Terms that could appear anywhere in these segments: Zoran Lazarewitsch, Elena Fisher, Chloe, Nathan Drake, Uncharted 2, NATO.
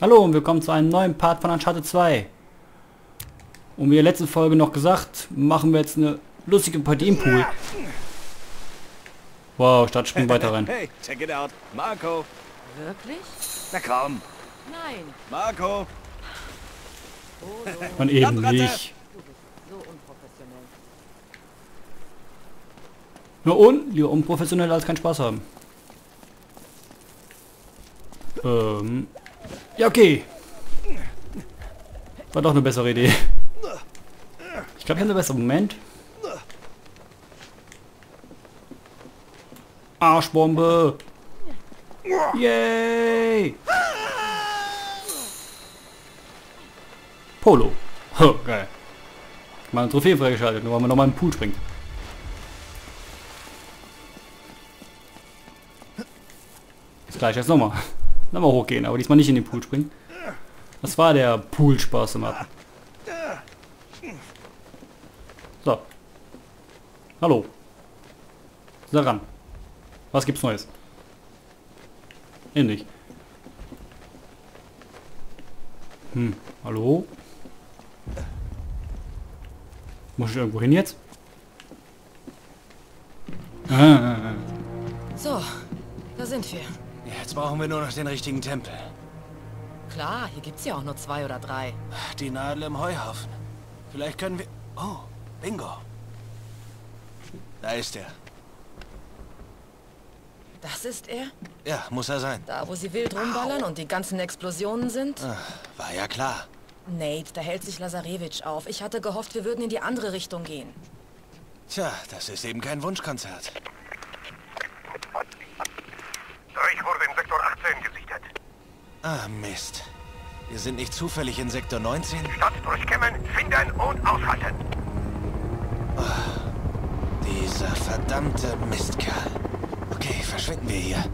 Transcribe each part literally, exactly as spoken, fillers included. Hallo und willkommen zu einem neuen Part von Uncharted zwei. Und wie in der letzten Folge noch gesagt, machen wir jetzt eine lustige Partie im Pool. Wow, Stadt springt weiter rein. Hey, check it out. Marco. Wirklich? Na komm. Nein. Marco. Und eben nicht. Du bist so unprofessionell. Na und? Lieber unprofessionell als keinen Spaß haben. Ähm... Ja, okay. War doch eine bessere Idee. Ich glaube, ich habe einen besseren Moment. Arschbombe. Yay. Polo. Oh, geil. Mal eine Trophäe freigeschaltet, nur weil man nochmal in den Pool springt. Das gleiche jetzt nochmal. Dann mal hochgehen, aber diesmal nicht in den Pool springen. Das war der Pool-Spaß im Appen. So. Hallo. Daran. Was gibt's Neues? Ähnlich. Hm, hallo? Muss ich irgendwo hin jetzt? Ah. So, da sind wir. Jetzt brauchen wir nur noch den richtigen Tempel. Klar, hier gibt's ja auch nur zwei oder drei. Die Nadel im Heuhaufen. Vielleicht können wir... Oh, Bingo. Da ist er. Das ist er? Ja, muss er sein. Da, wo sie wild rumballern und die ganzen Explosionen sind? Ach, war ja klar. Nate, da hält sich Lazarewitsch auf. Ich hatte gehofft, wir würden in die andere Richtung gehen. Tja, das ist eben kein Wunschkonzert. Ah, Mist. Wir sind nicht zufällig in Sektor neunzehn. Stadt durchkämmen, finden und aushalten. Oh, dieser verdammte Mistkerl. Okay, verschwinden wir hier.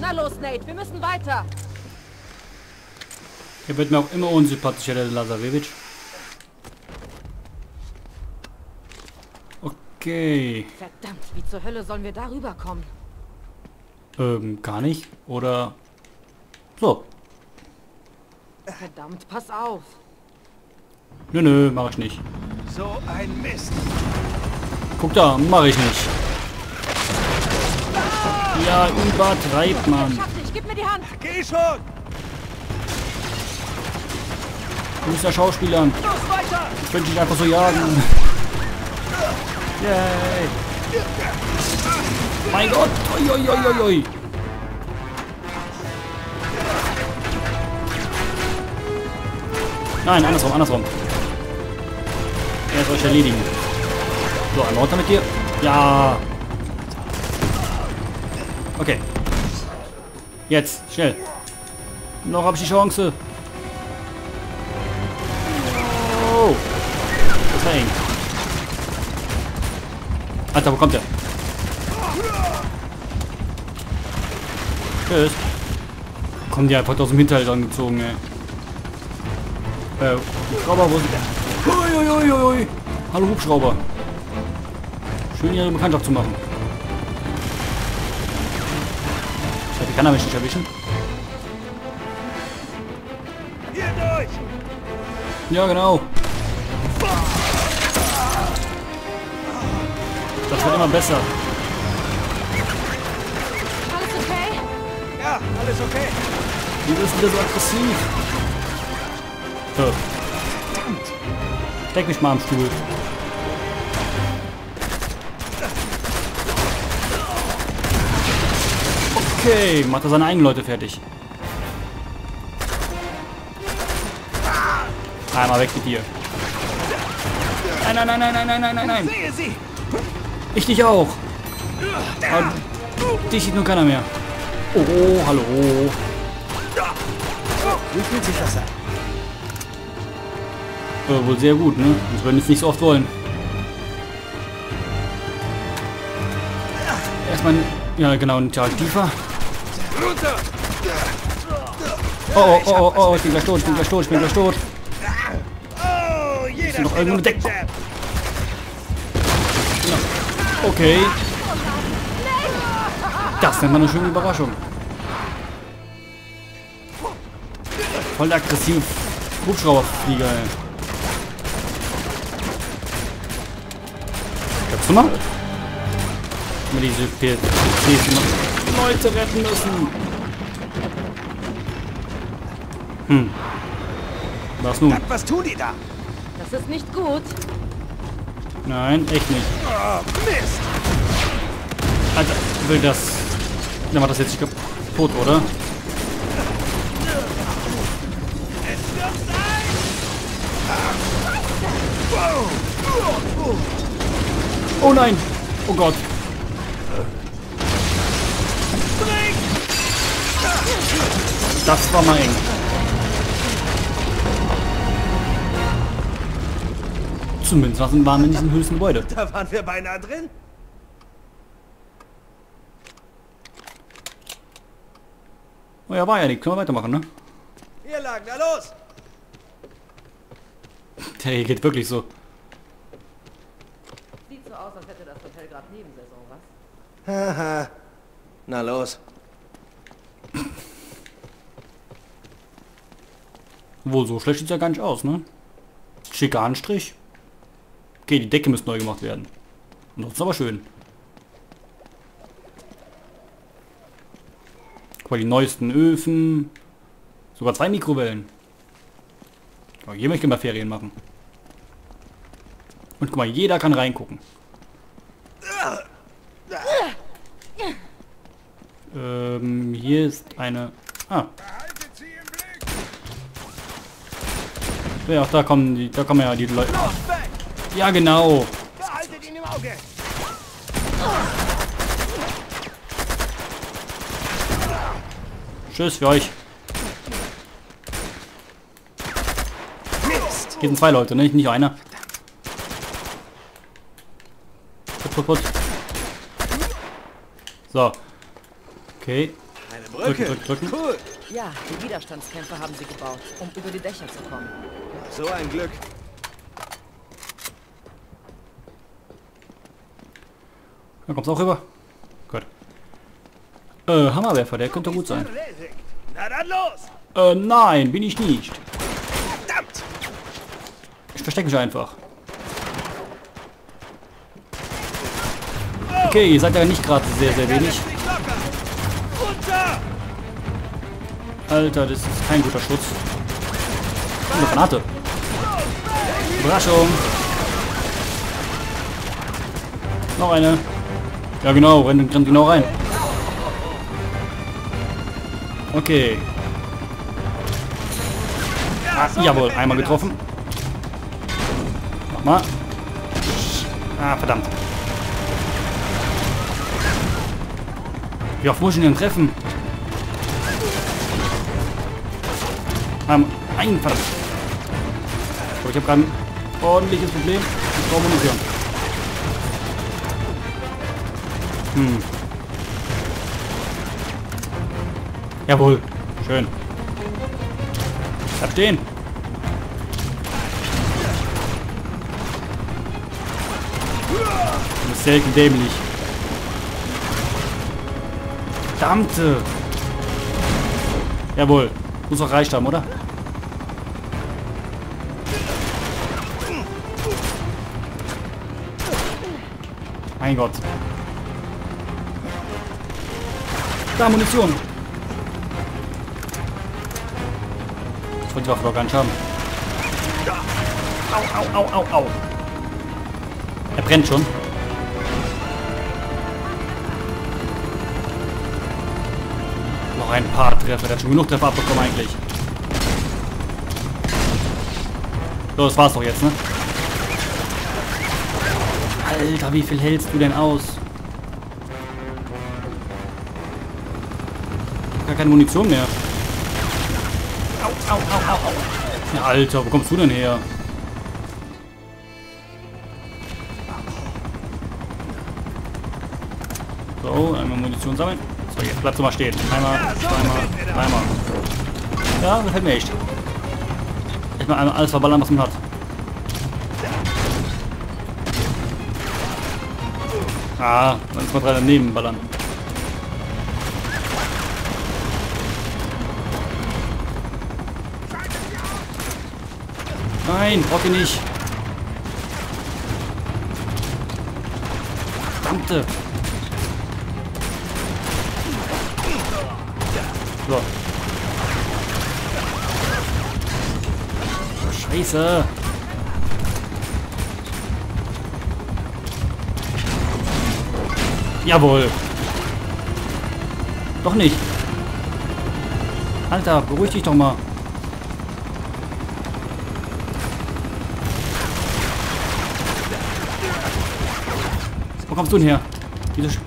Na los, Nate, wir müssen weiter. Er wird mir auch immer unsympathischer, der Lazarewitsch. Okay. Verdammt, wie zur Hölle sollen wir da rüberkommen? Ähm, gar nicht. Oder... So. Verdammt, pass auf. Nö, nö, mach ich nicht. So ein Mist. Guck da, mach ich nicht. Ja, übertreibt man. Gib mir die Hand. Geh schon. Du bist ja Schauspielern. Ich könnte dich einfach so jagen. Yay. Mein Gott. Oi, oi, oi, oi. Nein, andersrum, andersrum. Er soll euch erledigen. So, einmal runter mit dir. Ja. Okay. Jetzt, schnell. Noch habe ich die Chance. Oh. Das war eng. Alter, wo kommt der? Tschüss. Kommen die einfach aus dem Hinterhalt angezogen, ey. Äh, Hubschrauber, wo sind der? Ui, ui, ui, ui. Hallo Hubschrauber. Schön, ihre Bekanntschaft zu machen. Scheiße, kann er mich nicht erwischen. Hier durch! Ja, genau. Das wird immer besser. Alles okay? Ja, alles okay. Die sind wieder so aggressiv. Deck mich mal am Stuhl. Okay, macht er seine eigenen Leute fertig. Einmal weg mit dir. Nein, nein, nein, nein, nein, nein, nein, nein. Ich dich auch. Aber dich sieht nur keiner mehr. Oh, oh, hallo. Wie fühlt sich das an? Wohl sehr gut, ne? Das würden jetzt nicht so oft wollen. Erstmal, ja genau, ein Tag tiefer. Oh, oh, oh, oh, oh, ich bin gleich tot, ich bin gleich tot, ich bin gleich tot. Ist noch irgendwo eine Deck. Okay. Das nennt man eine schöne Überraschung. voll aggressiven Hubschrauberflieger, ey. Kannst du mal? Mit diese P C Leute retten müssen. Hm. Was nun? Was tun die da? Das ist nicht gut. Nein, echt nicht. Oh, Mist. Alter, will das... Dann war das jetzt nicht kaputt, oder? Oh nein! Oh Gott! Das war mal eng. Zumindest waren wir in diesem höchsten Gebäude. Da waren wir beinahe drin. Oh ja, war ja nicht. Können wir weitermachen, ne? Hier lagen, na los! Der hier geht wirklich so. Sieht so aus, als hätte das Hotel gerade Nebensaison, was? Haha. Na los. Wohl, so schlecht sieht's ja gar nicht aus, ne? Schicker Anstrich. Okay, die Decke müsste neu gemacht werden. Und das ist aber schön. Guck mal, die neuesten Öfen. Sogar zwei Mikrowellen. Oh, hier möchte ich mal Ferien machen. Und guck mal, jeder kann reingucken. Ähm, hier ist eine... Ah. Ja, da kommen die... Da kommen ja die Leute... Ja, genau. Behaltet ihn im Auge. Tschüss für euch. Hier sind zwei Leute, ne? Nicht einer. Put, put, put. So. Okay. Eine Brücke. Drücken, drücken, drücken. Cool. Ja, die Widerstandskämpfer haben sie gebaut, um über die Dächer zu kommen. So ein Glück. Da kommt's auch rüber. Gut. Äh, Hammerwerfer, der könnte gut sein. Na dann los! Äh, nein, bin ich nicht. Verdammt! Ich verstecke mich einfach. Okay, ihr seid ja nicht gerade sehr, sehr wenig. Alter, das ist kein guter Schutz. Eine Granate. Überraschung. Noch eine. Ja genau, rennt genau rein. Okay. Ah, jawohl, einmal getroffen. Nochmal. Ah, verdammt. Wie oft muss ich denn treffen? Ein, ein verdammt. So, ich habe gerade ein ordentliches Problem. Ich brauche Munition. Hm. Jawohl. Schön. Bleib stehen. Du bist selten dämlich. Verdammte. Jawohl. Muss doch reicht haben, oder? Mein Gott. Da, Munition. Ich wollte die Waffe doch gar nicht haben. Au, au, au, au, au. Er brennt schon. Noch ein paar Treffer. Der hat schon genug Treffer abbekommen eigentlich. So, das war's doch jetzt, ne? Alter, wie viel hältst du denn aus? Gar keine Munition mehr. Au, au, au, au. Na, Alter, wo kommst du denn her? So, einmal Munition sammeln. So, jetzt bleibst du mal stehen. Einmal, zweimal, dreimal. Ja, das hält mir echt. Erstmal einmal alles verballern, was man hat. Ah, dann ist man drei daneben ballern. Nein, braucht ihr nicht. Verdammte. So. Oh, Scheiße. Jawohl. Doch nicht. Alter, beruhig dich doch mal. Wo kommst du denn her? Diese Sch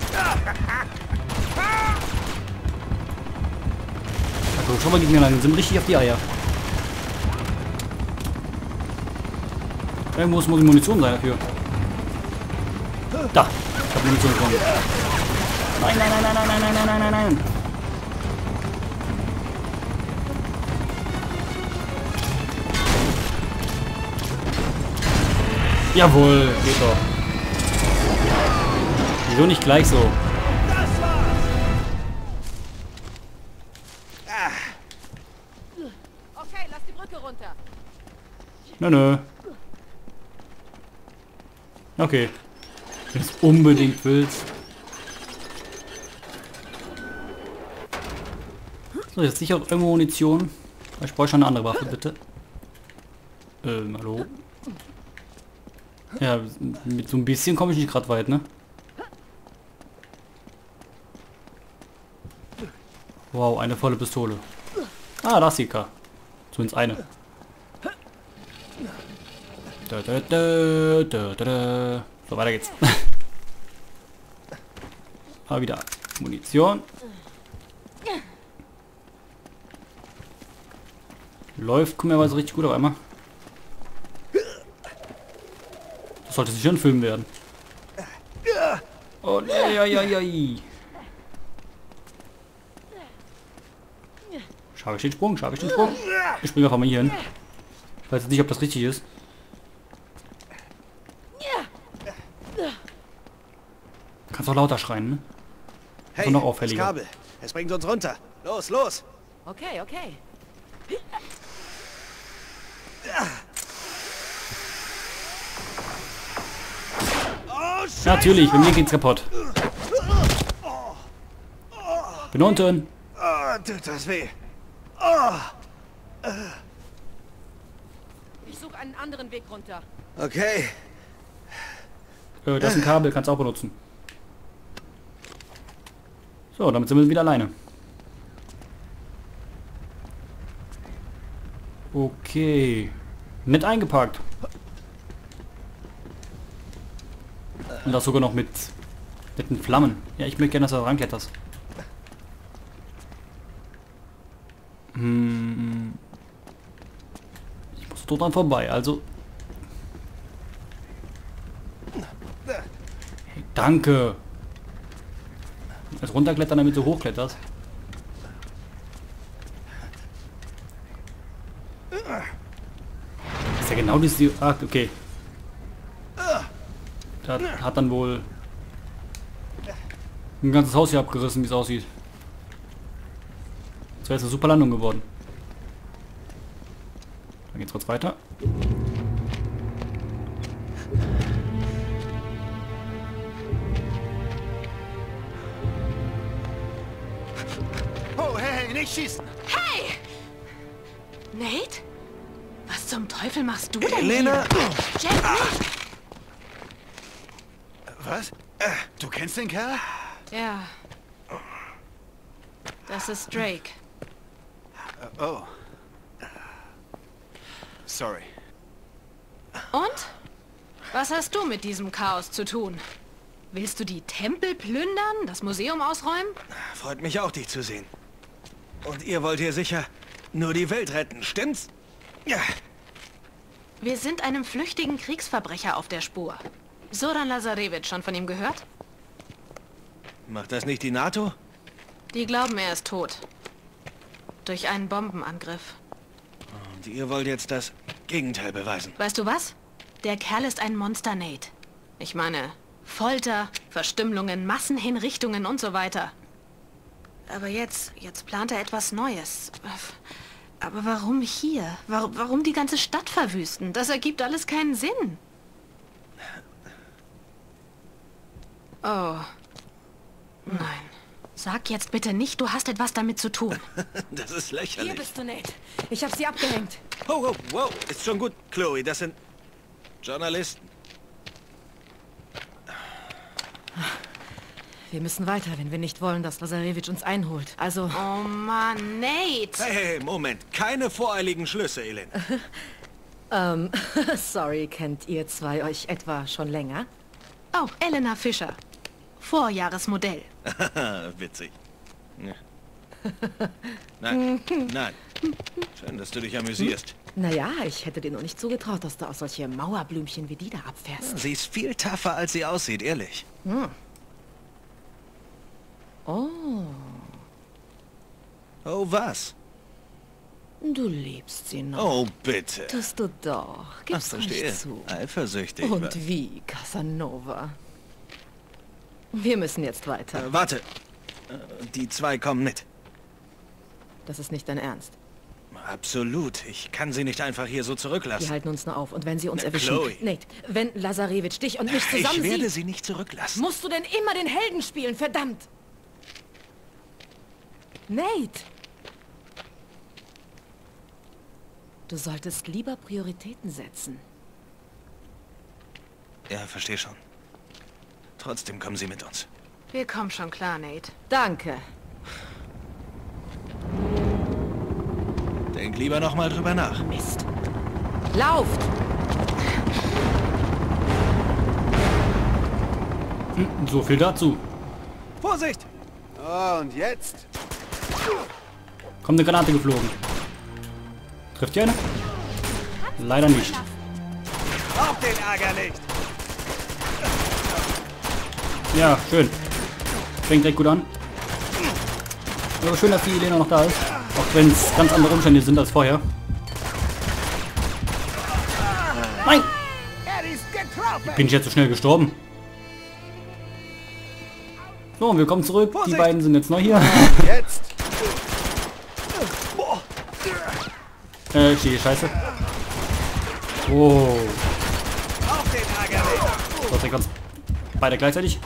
also, schau mal gegeneinander. Die sind richtig auf die Eier. Irgendwo muss die Munition sein dafür. Da. Ich hab Munition bekommen. Nein, nein, nein, nein, nein, nein, nein, nein, nein, nein. Jawohl, geht doch. Wieso nicht gleich so? Okay, lass die Brücke runter. Nö, nö. Okay. Wenn du es unbedingt willst. So, jetzt sicher auch irgendwo Munition. Ich brauche schon eine andere Waffe, bitte. Ähm, hallo? Ja, mit so ein bisschen komme ich nicht gerade weit, ne? Wow, eine volle Pistole. Ah, da ist die K. Zumindest eine. Da, da, da, da, da, da. So, weiter geht's. Ah, wieder Munition. Läuft, guck mir mal so richtig gut auf einmal. Das sollte sicher ein Film werden. Oh, nee, ja, ja, ja. Schaffe ich den Sprung, schaffe ich den Sprung. Ich springe einfach mal hier hin. Ich weiß jetzt nicht, ob das richtig ist. Kannst doch lauter schreien, ne? Hey, noch auffälliger. Das Kabel. Es bringt uns runter. Los, los. Okay, okay. Oh, natürlich, bei mir geht's kaputt. Bin unten. Oh, tut das weh. Oh. Ich suche einen anderen Weg runter. Okay. Äh, das ist ein Kabel, kannst du auch benutzen. So, damit sind wir wieder alleine. Okay. Nett eingepackt. Und das sogar noch mit netten Flammen. Ja, ich möchte gerne, dass du da rankletterst. Hm. Ich muss dort dran vorbei, also... Hey, danke! Jetzt runterklettern, damit du hochkletterst. Das ist ja genau das... Ach, okay. Das hat dann wohl... ein ganzes Haus hier abgerissen, wie es aussieht. Das wäre jetzt eine super Landung geworden. Dann geht's kurz weiter. Schießen. Hey! Nate? Was zum Teufel machst du denn? Elena! Jack, nicht. Was? Du kennst den Kerl? Ja. Das ist Drake. Oh. Sorry. Und? Was hast du mit diesem Chaos zu tun? Willst du die Tempel plündern? Das Museum ausräumen? Freut mich auch, dich zu sehen. Und ihr wollt hier sicher nur die Welt retten, stimmt's? Ja. Wir sind einem flüchtigen Kriegsverbrecher auf der Spur. Zoran Lazarewitsch, schon von ihm gehört? Macht das nicht die NATO? Die glauben, er ist tot. Durch einen Bombenangriff. Und ihr wollt jetzt das Gegenteil beweisen. Weißt du was? Der Kerl ist ein Monster, Nate. Ich meine, Folter, Verstümmelungen, Massenhinrichtungen und so weiter. Aber jetzt, jetzt plant er etwas Neues. Aber warum hier? Warum, warum die ganze Stadt verwüsten? Das ergibt alles keinen Sinn. Oh. Nein. Sag jetzt bitte nicht, du hast etwas damit zu tun. Das ist lächerlich. Hier bist du nicht. Ich hab sie abgehängt. Oh, oh, wow. Ist schon gut, Chloe. Das sind Journalisten. Wir müssen weiter, wenn wir nicht wollen, dass Lazarewitsch uns einholt. Also... Oh Mann, Nate! Hey, hey, Moment. Keine voreiligen Schlüsse, Elena. ähm, sorry, kennt ihr zwei euch etwa schon länger? Oh, Elena Fisher. Vorjahresmodell. Witzig. Nein, nein. Schön, dass du dich amüsierst. Naja, ich hätte dir noch nicht zugetraut, dass du aus solche Mauerblümchen wie die da abfährst. Sie ist viel tougher, als sie aussieht, ehrlich. Hm. Oh. Oh, was? Du liebst sie noch. Oh, bitte. Tust du doch. Gib's nicht zu. Eifersüchtig. Und was? Wie, Casanova. Wir müssen jetzt weiter. Äh, warte. Äh, die zwei kommen mit. Das ist nicht dein Ernst. Absolut. Ich kann sie nicht einfach hier so zurücklassen. Wir halten uns nur auf. Und wenn sie uns Na, erwischen... Chloe. Nate, wenn Lazarewitsch dich und mich zusammen sieht... Ich werde sie nicht zurücklassen. Musst du denn immer den Helden spielen, verdammt! Nate! Du solltest lieber Prioritäten setzen. Ja, verstehe schon. Trotzdem kommen sie mit uns. Wir kommen schon klar, Nate. Danke. Denk lieber nochmal drüber nach. Mist. Lauft! So viel dazu. Vorsicht! Und jetzt? Kommt eine Granate geflogen. Trifft ihr eine? Leider nicht. Auf den Ärger nicht! Ja, schön. Fängt direkt gut an. Aber schön, dass die Elena noch da ist. Auch wenn es ganz andere Umstände sind als vorher. Nein! Bin ich jetzt so schnell gestorben? So, und wir kommen zurück. Vorsicht! Die beiden sind jetzt neu hier. Jetzt. äh, scheiße. Oh. So, der ganz beide gleichzeitig.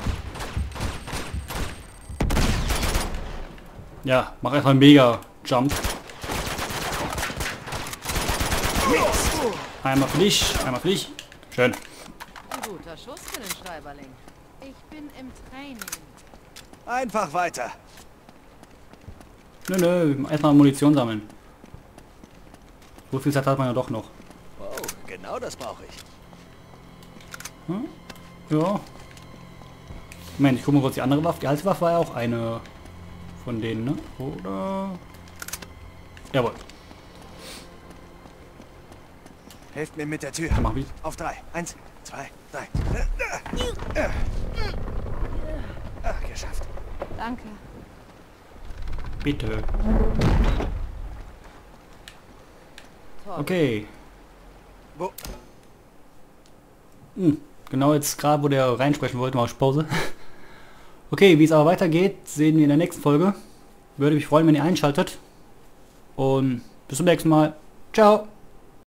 Ja, mach einfach einen Mega-Jump. Einmal für dich, einmal für dich. Schön. Ein guter Schuss für den Schreiberling. Ich bin im Training. Einfach weiter. Nö, nö, erstmal Munition sammeln. So viel Zeit hat man ja doch noch. Wow, genau das brauche ich. Hm? Ja. Moment, ich gucke mal kurz die andere Waffe. Die alte Waffe war ja auch eine von denen, ne? Oder? Jawohl. Helft mir mit der Tür. Mach ich. Auf drei. Eins, zwei, drei. Ach, geschafft. Danke. Bitte. Okay. Wo? Hm. Genau jetzt gerade, wo der reinsprechen wollte, mache ich Pause. Okay, wie es aber weitergeht, sehen wir in der nächsten Folge. Würde mich freuen, wenn ihr einschaltet. Und bis zum nächsten Mal. Ciao.